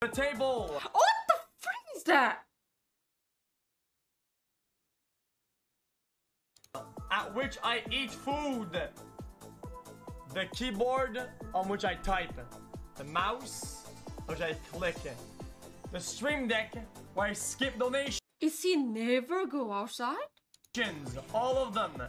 The table! What the frick is that? At which I eat food. The keyboard on which I type. The mouse which I click. The stream deck where I skip donations. Is he never go outside? All of them.